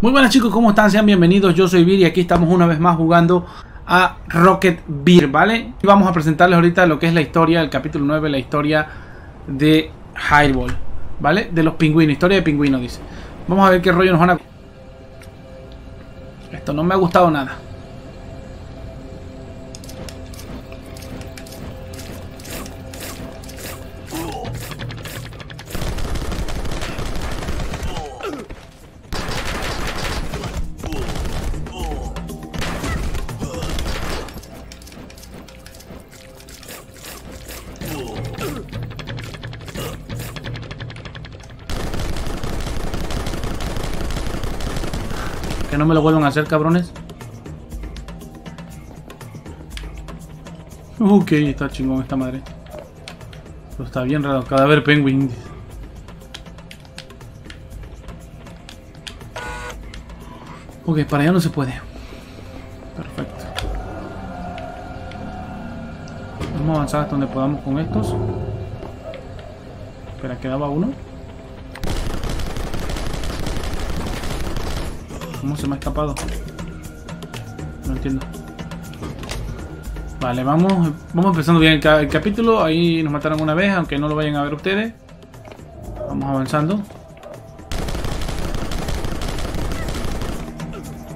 Muy buenas chicos, ¿cómo están? Sean bienvenidos, yo soy Vir y aquí estamos una vez más jugando a Rocket Beer, ¿vale? Y vamos a presentarles ahorita lo que es la historia, el capítulo 9, la historia de Highball, ¿vale? De los pingüinos, historia de pingüinos, dice. Vamos a ver qué rollo nos van a... Esto no me ha gustado nada. Que no me lo vuelvan a hacer, cabrones. Ok, está chingón esta madre. Pero está bien raro. Cadáver penguin. Ok, para allá no se puede. Perfecto. Vamos a avanzar hasta donde podamos con estos. Espera, quedaba uno. ¿Cómo se me ha escapado? No entiendo. Vale, vamos empezando bien el capítulo. Ahí nos mataron una vez, aunque no lo vayan a ver ustedes. Vamos avanzando.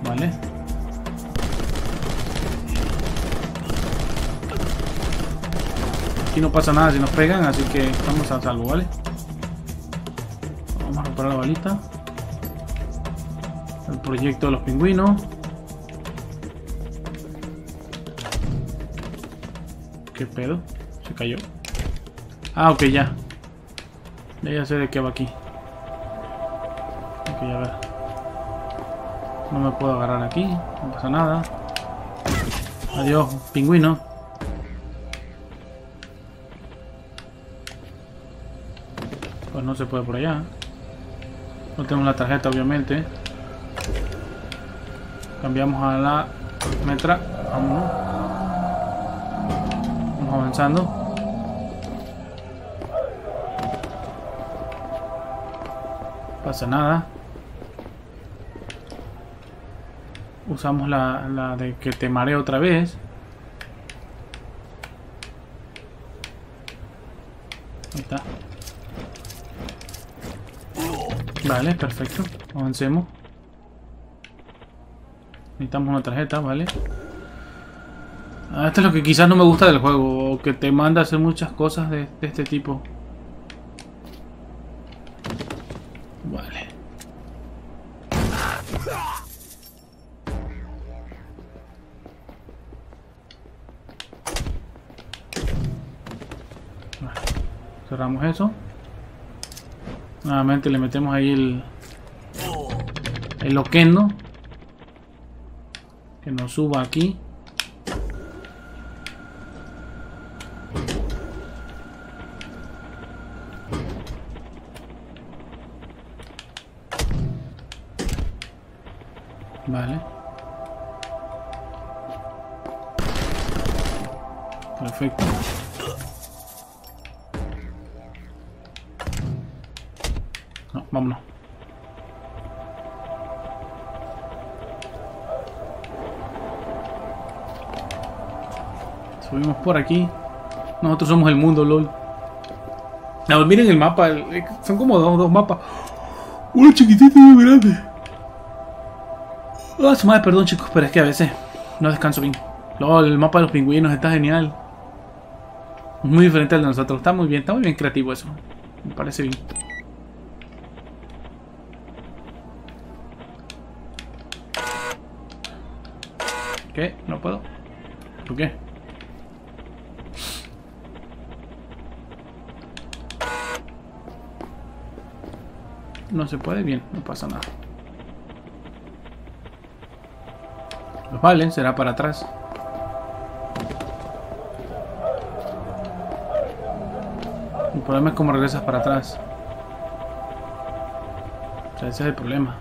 Vale. Aquí no pasa nada si nos pegan, así que estamos a salvo, ¿vale? Vamos a reparar la balita. El proyecto de los pingüinos. ¿Qué pedo? Se cayó. Ah, ok, ya. Ya sé de qué va aquí. Ok, a ver. No me puedo agarrar aquí. No pasa nada. Adiós, pingüino. Pues no se puede por allá. No tenemos la tarjeta, obviamente. Cambiamos a la metra. Vámonos. Vamos avanzando. No pasa nada. Usamos la de que te mareo otra vez. Ahí está. Vale, perfecto. Avancemos. Necesitamos una tarjeta, ¿vale? Esto es lo que quizás no me gusta del juego, que te manda a hacer muchas cosas de este tipo. Vale. Vale. Cerramos eso. Nuevamente le metemos ahí el loquendo. Que nos suba aquí. Vale. Perfecto. No, vámonos. Subimos por aquí. Nosotros somos el mundo, lol. No, miren el mapa. Son como dos mapas. Uno chiquitito y uno grande. Ah, su madre, perdón chicos, pero es que a veces no descanso bien. Lol, el mapa de los pingüinos está genial. Muy diferente al de nosotros. Está muy bien creativo eso. Me parece bien. ¿Qué? No puedo. ¿Por qué? No se puede, bien, no pasa nada. Pues vale, será para atrás. El problema es cómo regresas para atrás. O sea, ese es el problema.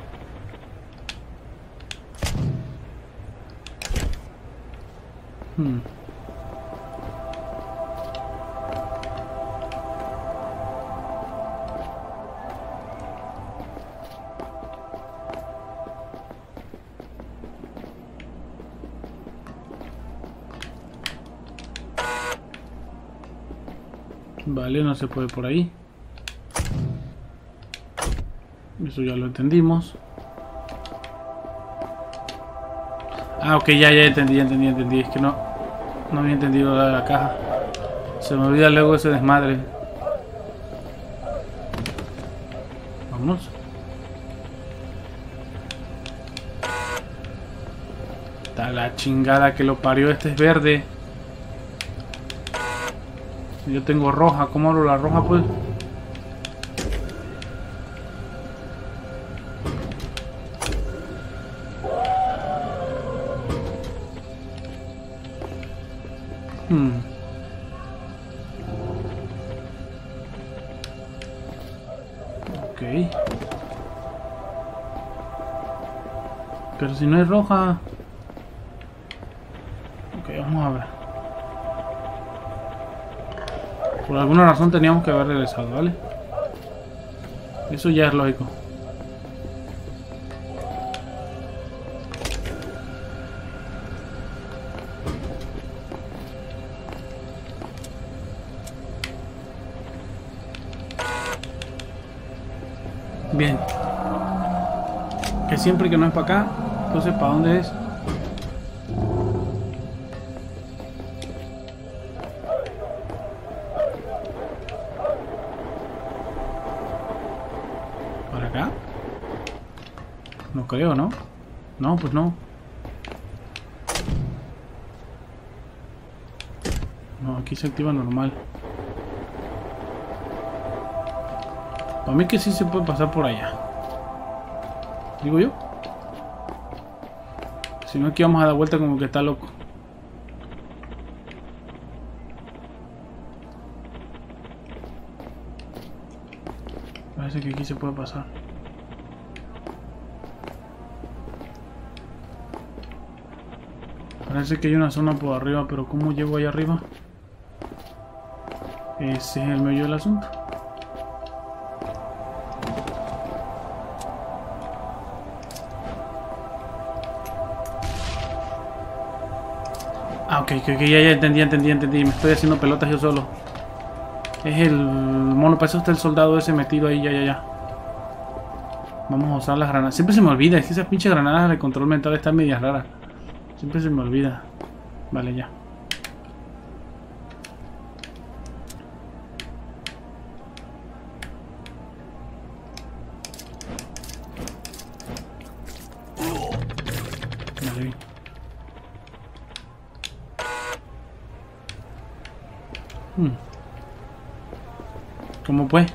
Vale, no se puede por ahí. Eso ya lo entendimos. Ah, ok, ya entendí. Es que no había entendido la caja. Se me olvida luego ese desmadre. Vámonos. Está la chingada que lo parió. Este es verde. Yo tengo roja. ¿Cómo abro la roja, pues? Ok. Pero si no es roja. Ok, vamos a ver. Por alguna razón teníamos que haber regresado, ¿vale? Eso ya es lógico. Bien. Que siempre que no es para acá, entonces ¿para dónde es? ¿Para acá? No creo, ¿no? No, pues no. No, aquí se activa normal. A mí que sí se puede pasar por allá. Digo yo. Si no, aquí vamos a dar vuelta como que está loco. Parece que aquí se puede pasar. Parece que hay una zona por arriba, pero ¿cómo llego allá arriba? Ese es el meollo del asunto. Ah, ok, ya entendí. Me estoy haciendo pelotas yo solo. Es el mono, para eso está el soldado ese metido ahí, ya. Vamos a usar las granadas. Siempre se me olvida, es que esas pinches granadas de control mental están medias raras. Siempre se me olvida. Vale, ya. ¿Cómo pues?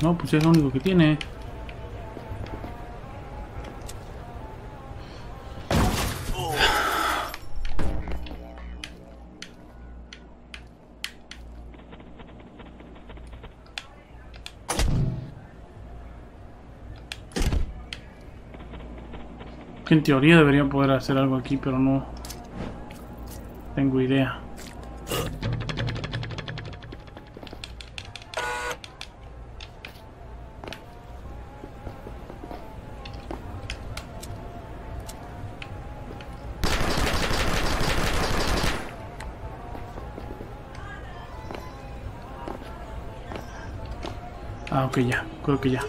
No, pues es lo único que tiene. Que en teoría deberían poder hacer algo aquí, pero no tengo idea. Ah, ok, ya, creo que ya.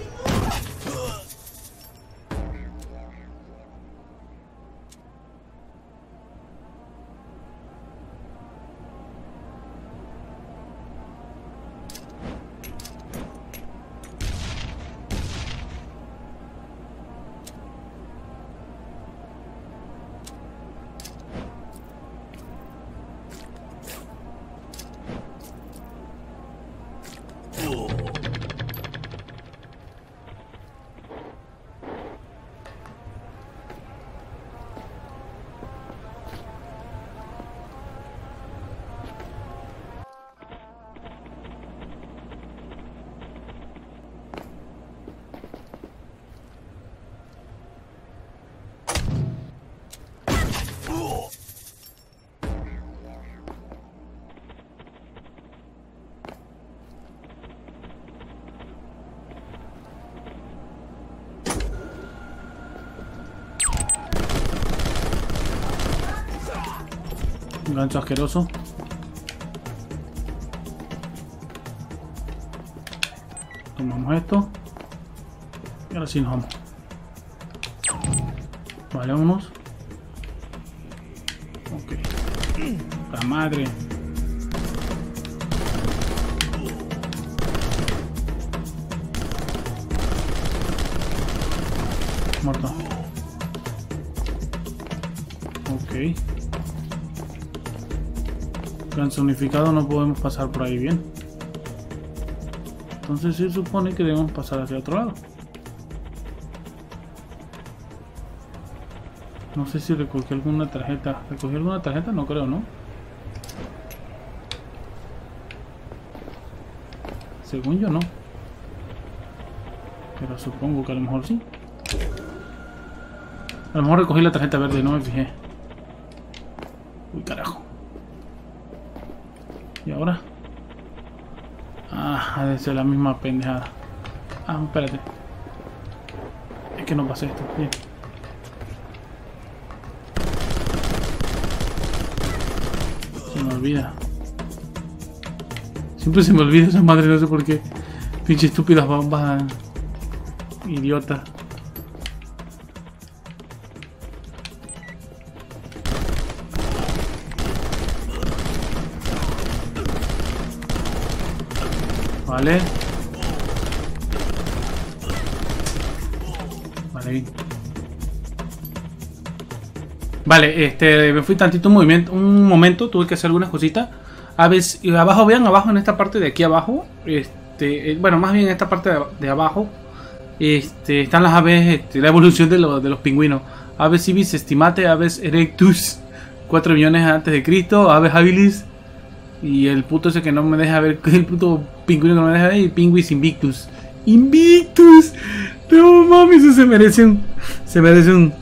Un gancho asqueroso. Tomamos esto. Y ahora sí nos vamos. Vale, vámonos. Ok. La madre. Muerto. Ok. Ganso unificado, no podemos pasar por ahí bien. Entonces se supone que debemos pasar hacia otro lado. No sé si recogí alguna tarjeta. ¿Recogí alguna tarjeta? No creo, ¿no? Según yo no. Pero supongo que a lo mejor sí. A lo mejor recogí la tarjeta verde, no me fijé. Uy, carajo. ¿Y ahora? Ah, ha de ser la misma pendejada. Ah, espérate. Es que no pasé esto. Bien. Se me olvida. Siempre se me olvida esa madre, no sé por qué. Pinche estúpidas bombas. Idiota. Vale. Vale, bien. Vale, me fui tantito un momento, tuve que hacer algunas cositas. A veces, abajo, vean, abajo en esta parte de aquí abajo, bueno, más bien en esta parte de abajo, están las aves, la evolución de los pingüinos. Aves civis estimate, aves erectus, 4 millones antes de Cristo, aves habilis. Y el puto ese que no me deja ver, el puto pingüino que no me deja ver, y Pingüis Invictus. ¡Invictus! No mami, eso se merece un...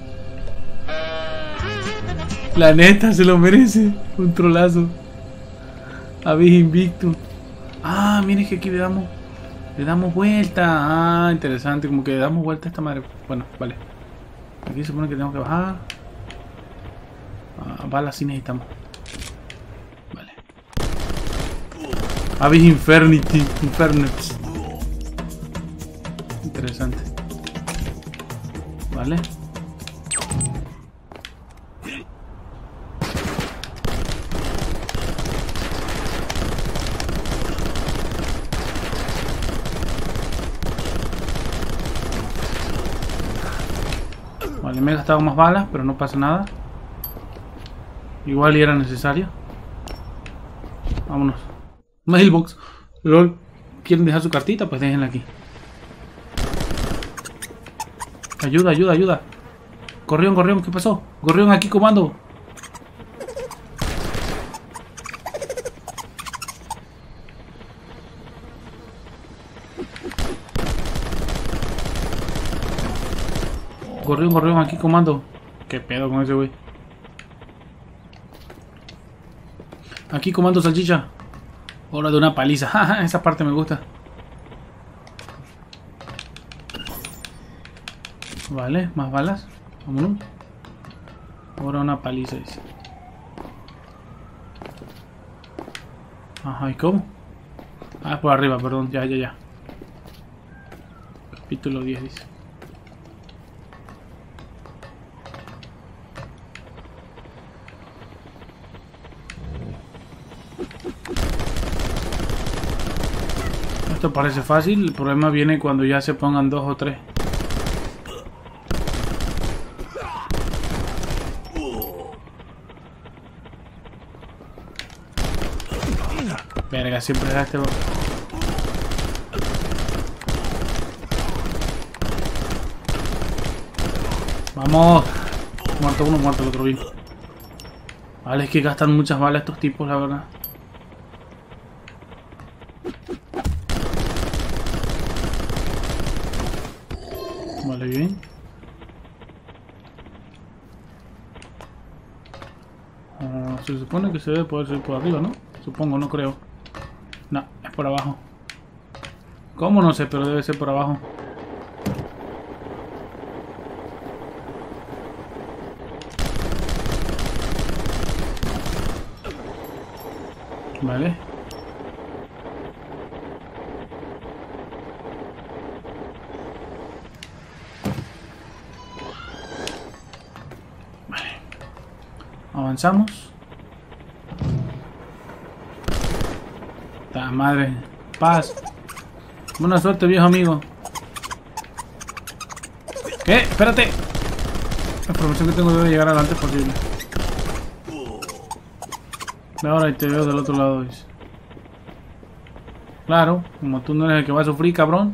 La neta, se lo merece. Un trolazo. Avis Invictus. Ah, miren que aquí le damos vuelta. Ah, interesante, como que le damos vuelta a esta madre. Bueno, vale. Aquí se supone que tenemos que bajar. Ah, balas sí necesitamos. Avis Infernity, Infernax. Interesante. Vale. Vale, me he gastado más balas, pero no pasa nada. Igual y era necesario. Vámonos. Mailbox, lol, ¿quieren dejar su cartita? Pues déjenla aquí. Ayuda, ayuda, ayuda. Gorrión, gorrión, ¿qué pasó? Gorrión aquí, comando. Gorrión, gorrión, aquí, comando. ¿Qué pedo con ese güey? Aquí, comando, salchicha. Hora de una paliza. Esa parte me gusta. Vale, más balas. Vámonos. Hora de una paliza, dice. Ajá, ¿y cómo? Ah, por arriba, perdón. Ya. Capítulo 10, dice. Esto parece fácil, el problema viene cuando ya se pongan 2 o 3. Verga, siempre da este... ¡Vamos! Muerto uno, muerto el otro bien. Vale, es que gastan muchas balas estos tipos, la verdad. Vale, bien. Se supone que se debe poder subir por arriba, ¿no? Supongo, no creo. No, es por abajo. ¿Cómo? No sé, pero debe ser por abajo. Vale. Vale. Avanzamos. ¡Ta madre! ¡Paz! Buena suerte, viejo amigo. ¿Qué? ¡Espérate! La información que tengo debe llegar adelante posible. Ahora te veo del otro lado. Claro, como tú no eres el que va a sufrir, cabrón.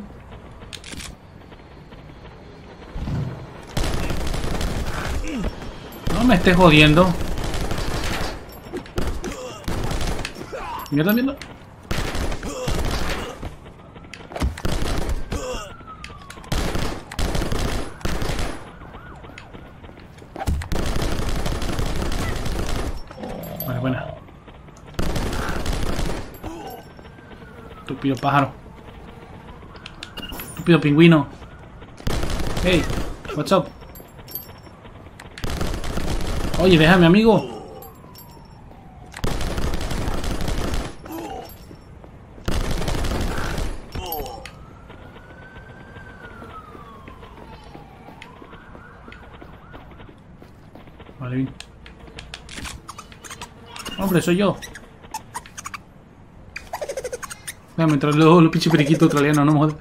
No me estés jodiendo. Mierda, mierda. Vale, buena. Estúpido pájaro. Estúpido pingüino. Hey, what's up? Oye, déjame, amigo. Vale, bien. Hombre, soy yo. Déjame entrar los pinches periquitos australianos, no me jodas.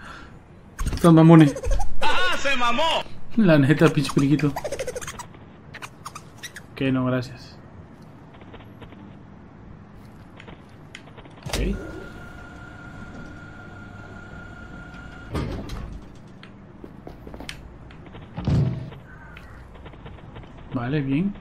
Están mamones. ¡Ah, se mamó! La neta, pinche periquito. Ok, no, gracias. Ok. Vale, bien.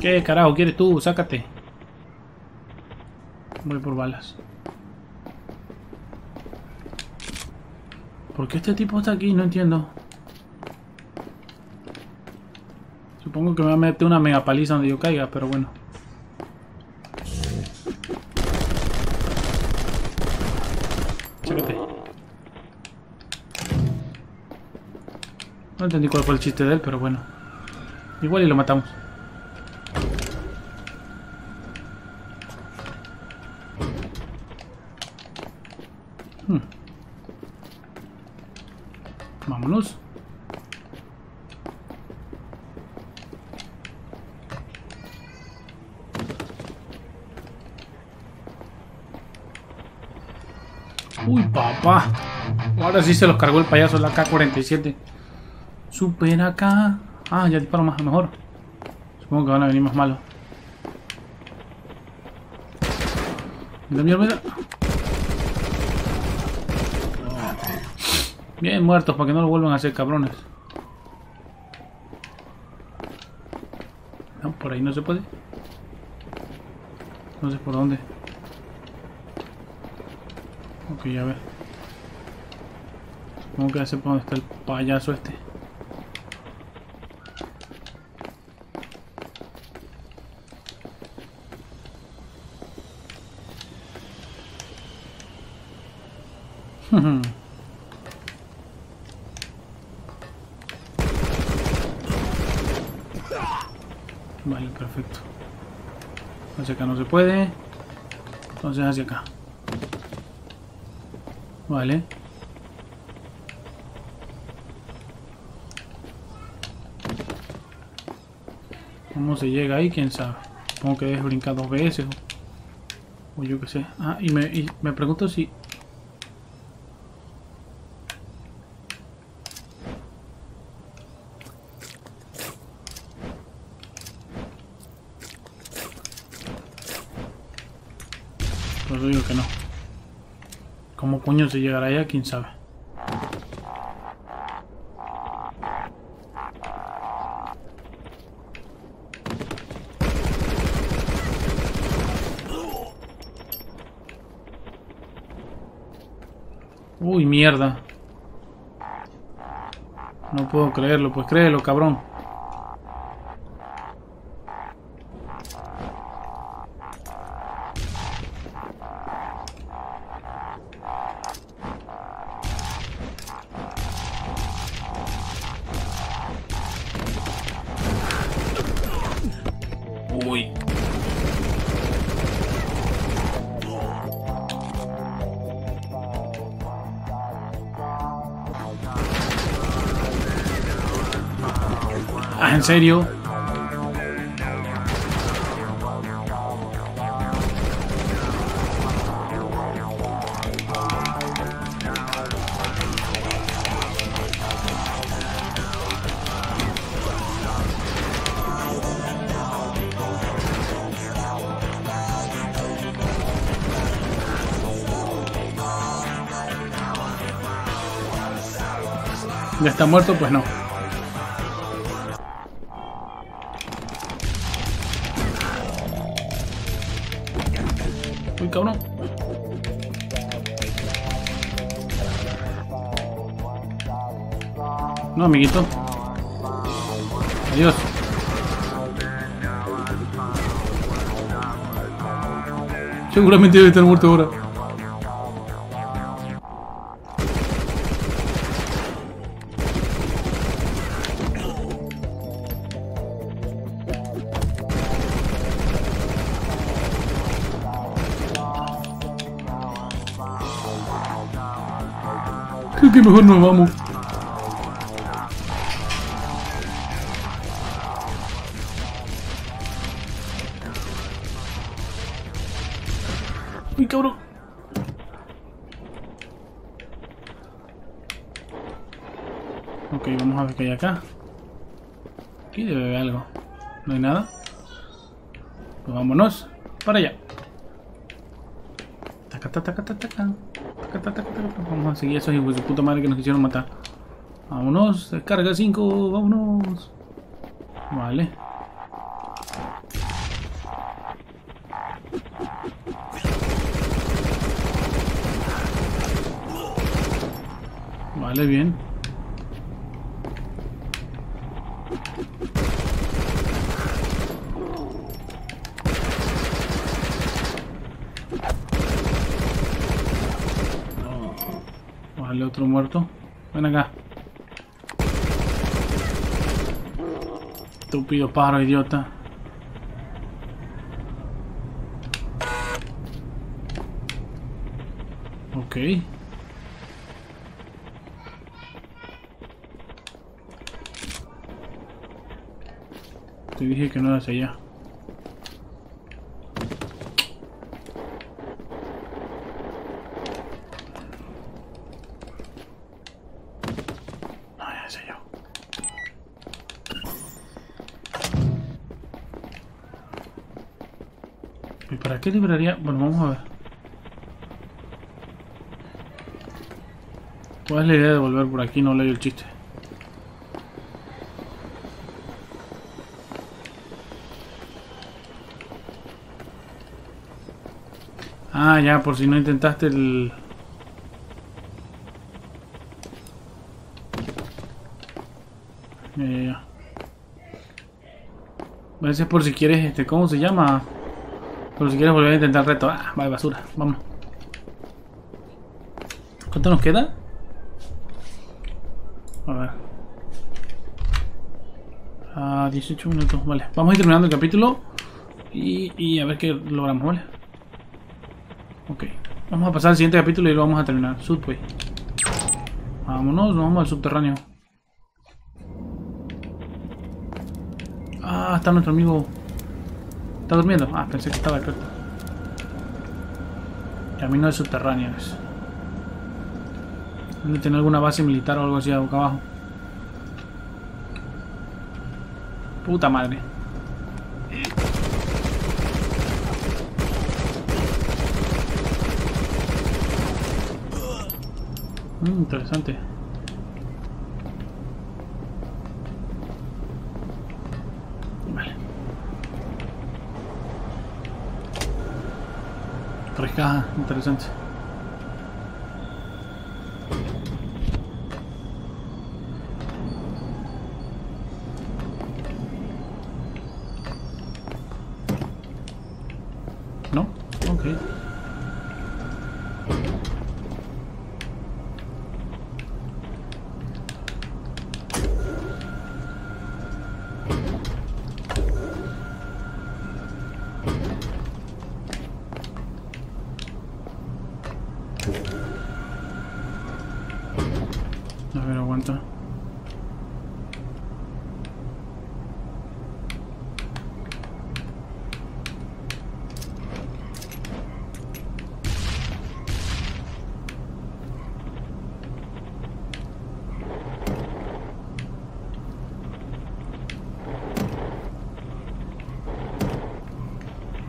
¿Qué carajo quieres tú? Sácate. Voy por balas. ¿Por qué este tipo está aquí? No entiendo. Supongo que me va a meter una mega paliza donde yo caiga, pero bueno. Sácate. No entendí cuál fue el chiste de él, pero bueno. Igual y lo matamos. Vámonos. Uy, papá. Ahora sí se los cargó el payaso, la K-47. Super acá. Ah, ya disparo más, mejor. Supongo que van a venir más malos. Mira, mira, mira. Bien muertos, para que no lo vuelvan a hacer, cabrones. No, por ahí no se puede. No sé por dónde. Ok, a ver. Supongo que ya sé por dónde está el payaso este. Vale, perfecto. Hacia acá no se puede. Entonces hacia acá. Vale. ¿Cómo se llega ahí? Quién sabe. Supongo que es brincar dos veces. O yo qué sé. Ah, y me pregunto si... Pero digo que no. ¿Cómo coño se llegará allá? ¿Quién sabe? Uy, mierda. No puedo creerlo. Pues créelo, cabrón. más en serio. ¿Ya está muerto? Pues no. Uy, cabrón. No, amiguito. Adiós. Seguramente debe estar muerto ahora. Creo que mejor nos vamos. Uy, cabrón. Ok, vamos a ver qué hay acá. Aquí debe haber algo. No hay nada. Pues vámonos para allá. Taca, taca, taca, taca. Vamos a seguir a esos hijos de puta madre que nos quisieron matar. Vámonos, descarga 5, vámonos. Vale. Vale, bien. Vale, otro muerto. Ven acá. Estúpido pájaro, idiota. Ok. Te dije que no era hacia allá. ¿Para qué libraría? Bueno, vamos a ver. ¿Cuál es la idea de volver por aquí? No leo el chiste. Ah, ya, por si no intentaste el... Ya. A veces por si quieres, ¿cómo se llama? Pero si quieres volver a intentar el reto. Ah, vale, basura, vamos. ¿Cuánto nos queda? A ver. 18 minutos, vale. Vamos a ir terminando el capítulo y a ver qué logramos, ¿vale? Ok. Vamos a pasar al siguiente capítulo y lo vamos a terminar. Subway. Vámonos, vamos al subterráneo. Ah, está nuestro amigo. ¿Está durmiendo? Ah, pensé que estaba despierto. Camino de subterráneos. ¿Debe tener alguna base militar o algo así boca abajo? Puta madre. Interesante. Tres cajas, interesante. ¿No? Ok. A ver, aguanta.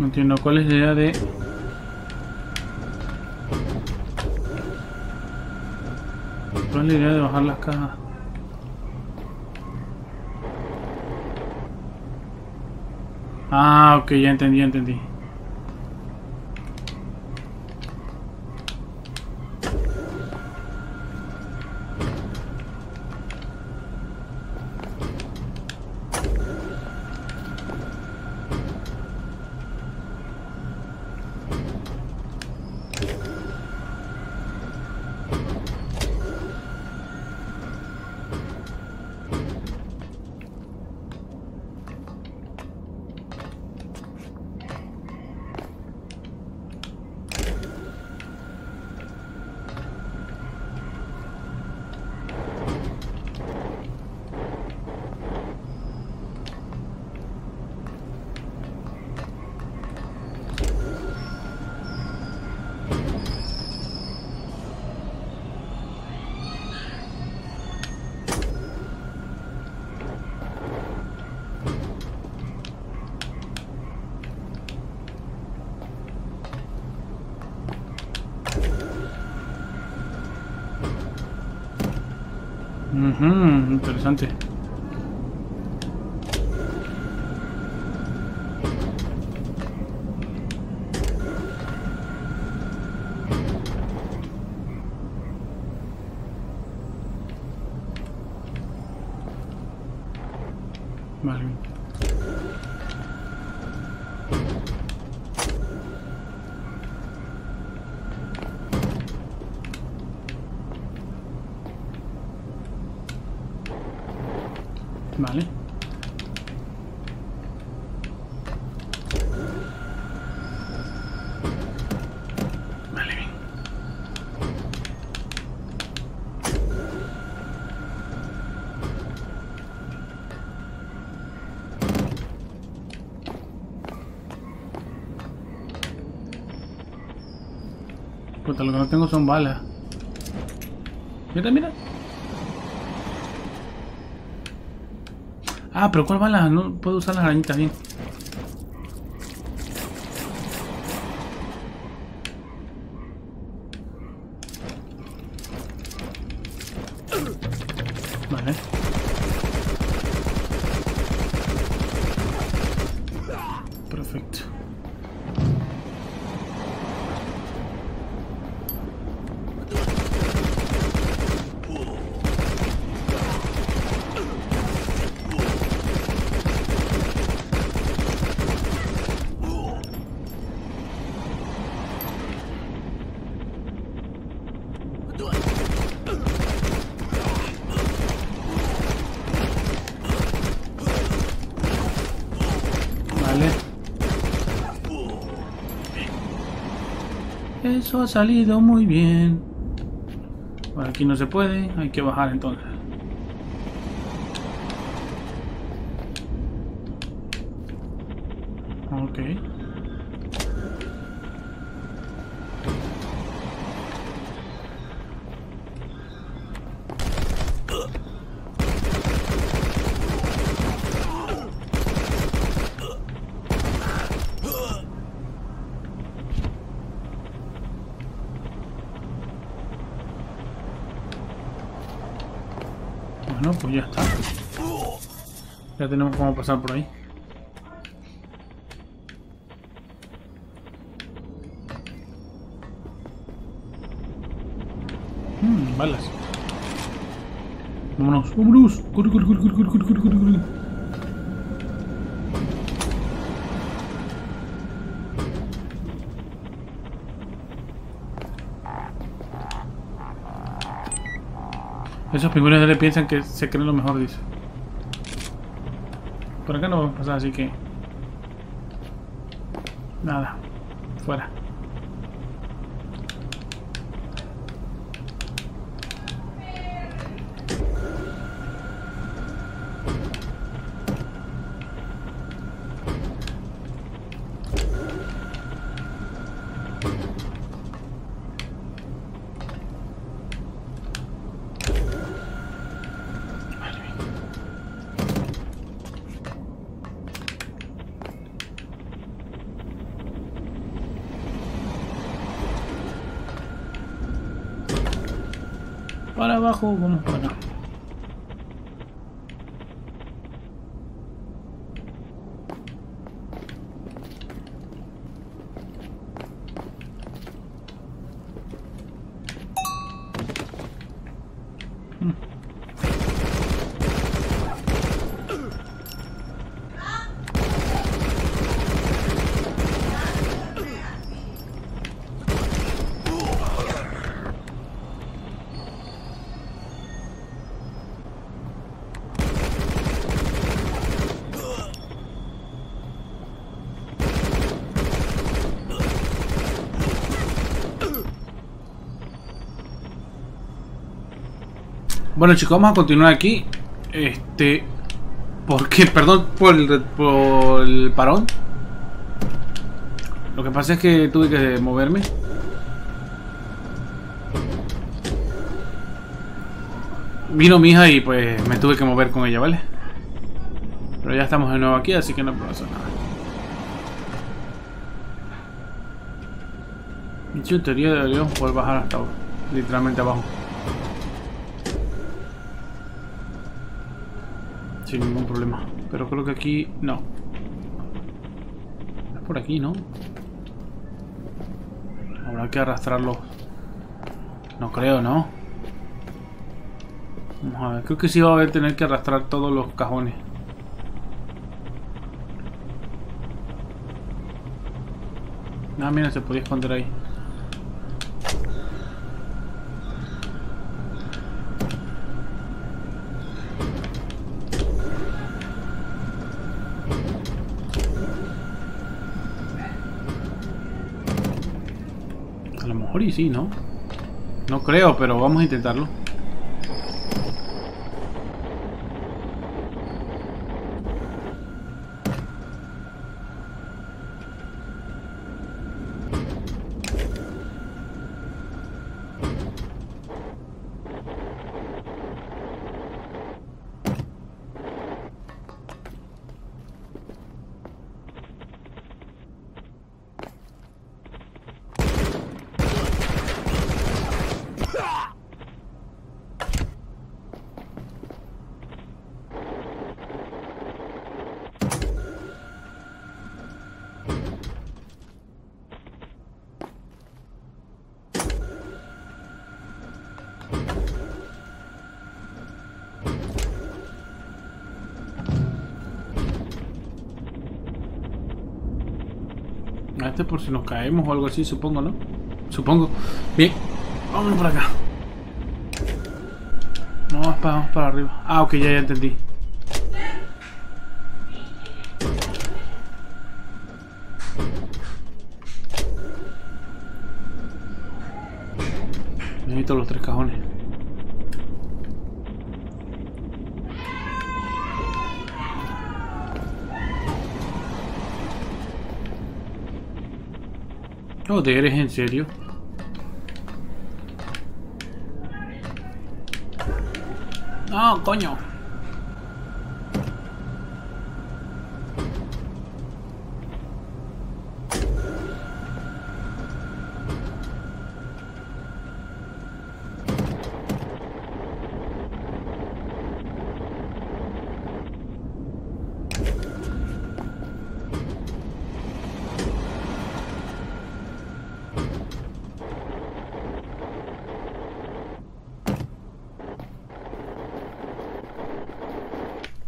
No entiendo cuál es la idea de... ¿Cuál es la idea de bajar las cajas? Ah, ok, ya entendí, ya entendí. Interesante. Vale. Vale. Vale, bien. Puta, lo que no tengo son balas. Mira, mira. Ah, pero ¿cuál bala? No puedo usar las arañitas bien. Vale. Perfecto. Eso ha salido muy bien. Bueno, aquí no se puede, hay que bajar entonces. Ok. No, pues ya está. Ya tenemos cómo pasar por ahí. Balas. Vámonos. ¡Vámonos! ¡Corre, corre, corre, corre, corre, corre, corre, corre! Esos pingüinos de le piensan que se creen lo mejor, dice. Por acá no vamos a pasar, así que... nada. Fuera. para abajo, vamos para acá. Bueno chicos, vamos a continuar aquí. Porque, perdón por el parón. Lo que pasa es que tuve que moverme. Vino mi hija y pues me tuve que mover con ella, ¿vale? Pero ya estamos de nuevo aquí, así que no pasa nada. En teoría deberíamos poder bajar hasta literalmente abajo. Sin ningún problema, pero creo que aquí no es por aquí, ¿no? Habrá que arrastrarlo, no creo, ¿no? Vamos a ver, creo que sí va a haber tener que arrastrar todos los cajones. Ah, mira, se podía esconder ahí. Y sí, ¿no? No creo, pero vamos a intentarlo. Este por si nos caemos o algo así, supongo, ¿no? Supongo. Bien, vámonos por acá. No, vamos para arriba. Ah, ok, ya entendí. Necesito los tres cajones. Joder, ¿es en serio? No, coño.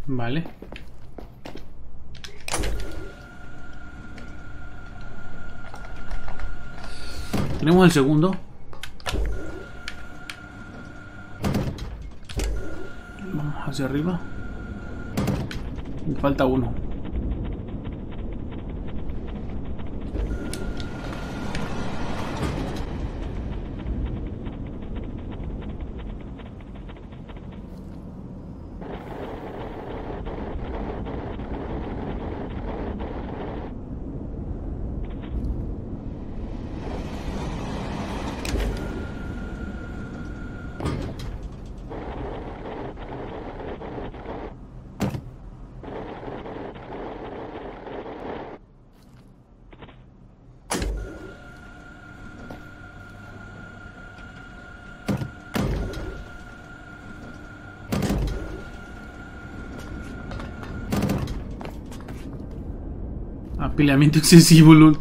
Vale. Tenemos el segundo. Vamos hacia arriba. Me falta uno. Apilamiento excesivo, lol.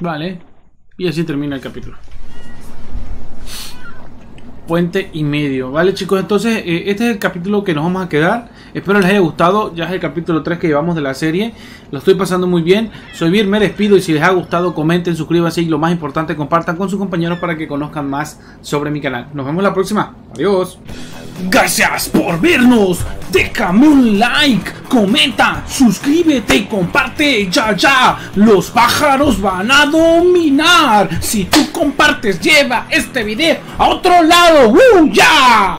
Vale, y así termina el capítulo. Puente y medio. Vale, chicos, entonces este es el capítulo que nos vamos a quedar. Espero les haya gustado. Ya es el capítulo 3 que llevamos de la serie. Lo estoy pasando muy bien. Soy Vir, me despido. Y si les ha gustado, comenten, suscríbanse. Y lo más importante, compartan con sus compañeros para que conozcan más sobre mi canal. Nos vemos la próxima. Adiós. Gracias por vernos. Deja un like, comenta, suscríbete y comparte ya ya. Los pájaros van a dominar. Si tú compartes, lleva este video a otro lado. ¡Ya!